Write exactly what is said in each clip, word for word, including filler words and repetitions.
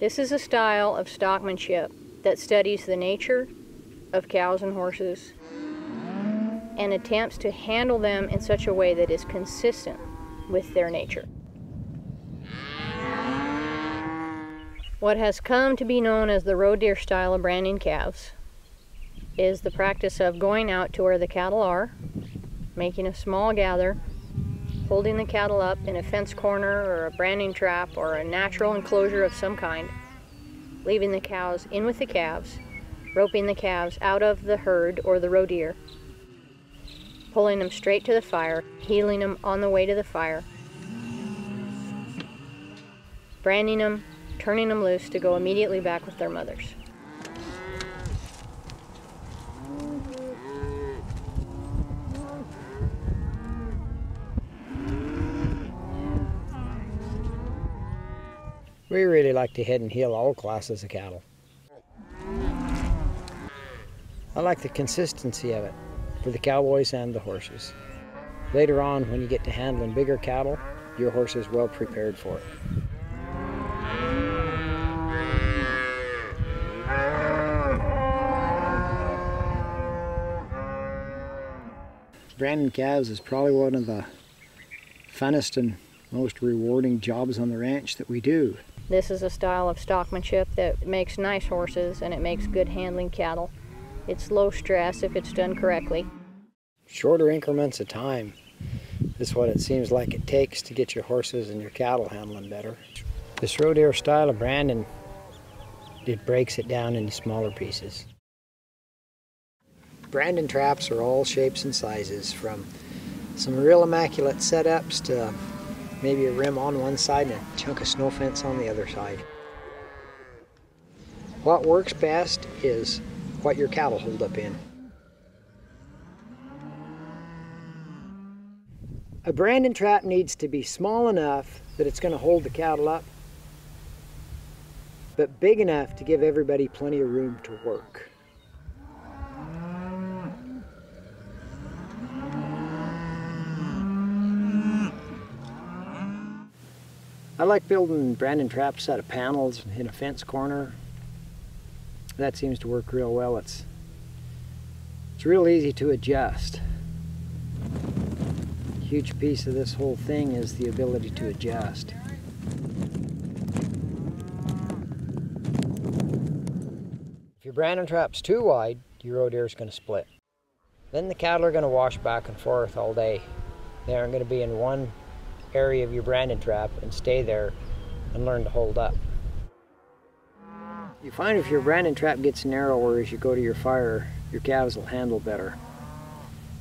This is a style of stockmanship that studies the nature of cows and horses and attempts to handle them in such a way that is consistent with their nature. What has come to be known as the rodear style of branding calves is the practice of going out to where the cattle are, making a small gather, holding the cattle up in a fence corner or a branding trap or a natural enclosure of some kind, leaving the cows in with the calves, roping the calves out of the herd or the rodear, pulling them straight to the fire, heeling them on the way to the fire, branding them, turning them loose to go immediately back with their mothers. We really like to head and heel all classes of cattle. I like the consistency of it for the cowboys and the horses. Later on, when you get to handling bigger cattle, your horse is well prepared for it. Branding calves is probably one of the funnest and most rewarding jobs on the ranch that we do. This is a style of stockmanship that makes nice horses and it makes good handling cattle. It's low stress if it's done correctly. Shorter increments of time is what it seems like it takes to get your horses and your cattle handling better. This rodear style of branding, it breaks it down into smaller pieces. Branding traps are all shapes and sizes, from some real immaculate setups to maybe a rim on one side and a chunk of snow fence on the other side. What works best is what your cattle hold up in. A branding trap needs to be small enough that it's going to hold the cattle up, but big enough to give everybody plenty of room to work. I like building branding traps out of panels in a fence corner. That seems to work real well. It's, it's real easy to adjust. A huge piece of this whole thing is the ability to adjust. If your branding trap's too wide, your rodear is going to split. Then the cattle are going to wash back and forth all day. They aren't going to be in one area of your branding trap and stay there and learn to hold up. You find if your branding trap gets narrower as you go to your fire, your calves will handle better.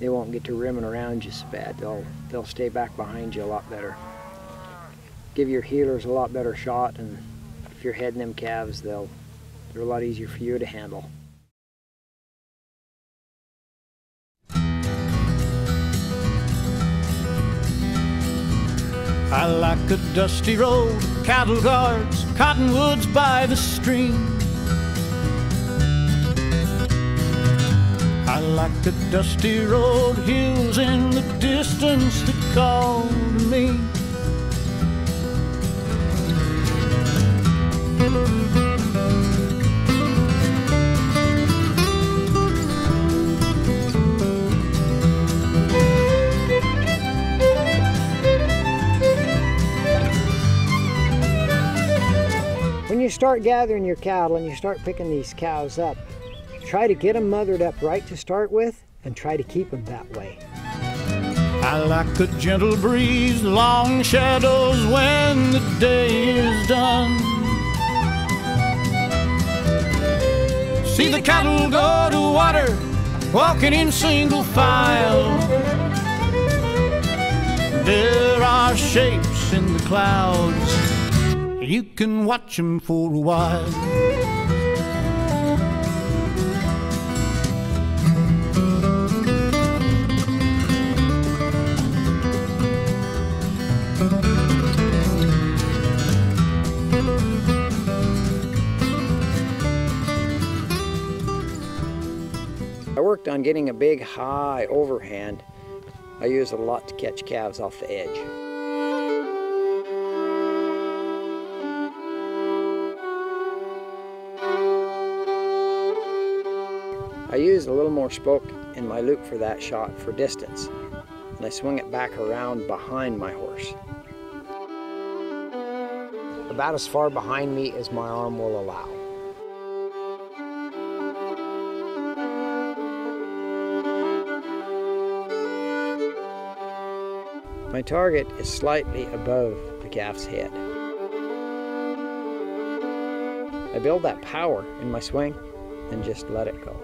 They won't get to rimming around you so bad. They'll, they'll stay back behind you a lot better. Give your heelers a lot better shot, and if you're heading them calves, they'll, they're a lot easier for you to handle. I like a dusty road, cattle guards, cottonwoods by the stream. I like a dusty road, hills in the distance that call to me. When you start gathering your cattle and you start picking these cows up, try to get them mothered up right to start with and try to keep them that way. I like the gentle breeze, long shadows when the day is done. See the cattle go to water, walking in single file. There are shapes in the clouds. You can watch them for a while. I worked on getting a big high overhand. I use it a lot to catch calves off the edge. I use a little more spoke in my loop for that shot for distance, and I swing it back around behind my horse. About as far behind me as my arm will allow. My target is slightly above the calf's head. I build that power in my swing and just let it go.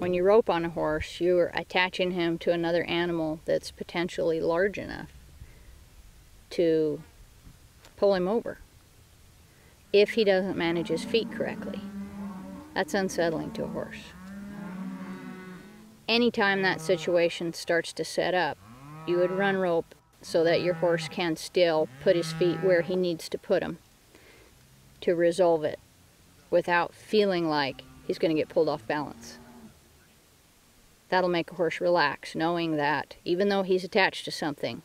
When you rope on a horse, you're attaching him to another animal that's potentially large enough to pull him over if he doesn't manage his feet correctly. That's unsettling to a horse. Anytime that situation starts to set up, you would run rope so that your horse can still put his feet where he needs to put them to resolve it without feeling like he's going to get pulled off balance. That'll make a horse relax, knowing that even though he's attached to something,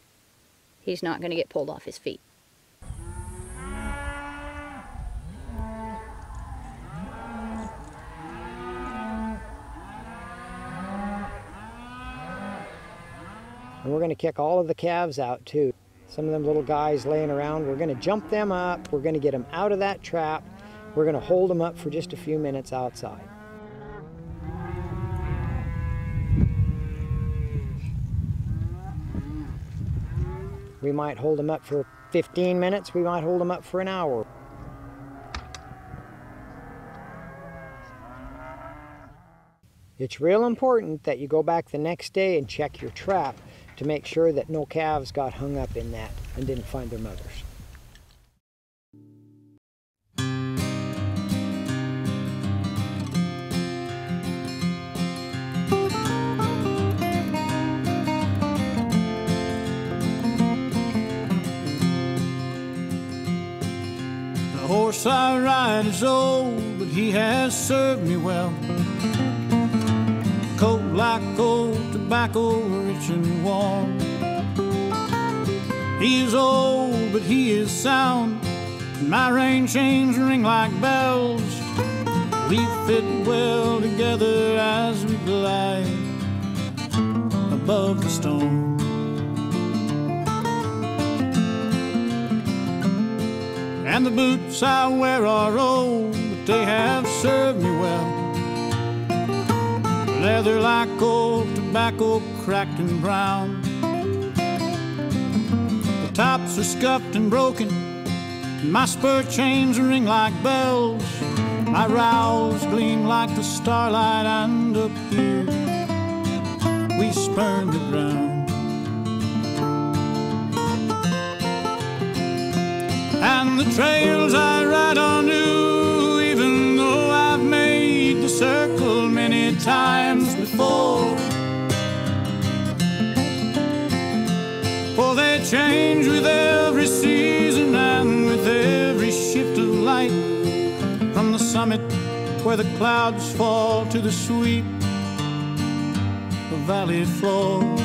he's not going to get pulled off his feet. And we're going to kick all of the calves out too. Some of them little guys laying around, we're going to jump them up, we're going to get them out of that trap, we're going to hold them up for just a few minutes outside. We might hold them up for fifteen minutes, we might hold them up for an hour. It's real important that you go back the next day and check your trap to make sure that no calves got hung up in that and didn't find their mothers. The horse I ride is old, but he has served me well. Coat like old tobacco, rich and warm. He is old, but he is sound, and my rein chains ring like bells. We fit well together as we glide above the storm. And the boots I wear are old, but they have served me well. Leather like old tobacco, cracked and brown. The tops are scuffed and broken, and my spur chains ring like bells. My rowels gleam like the starlight, and up here we spurn the ground. And the trails I ride are new, even though I've made the circle many times before. For they change with every season and with every shift of light. From the summit where the clouds fall to the sweep of valley floor.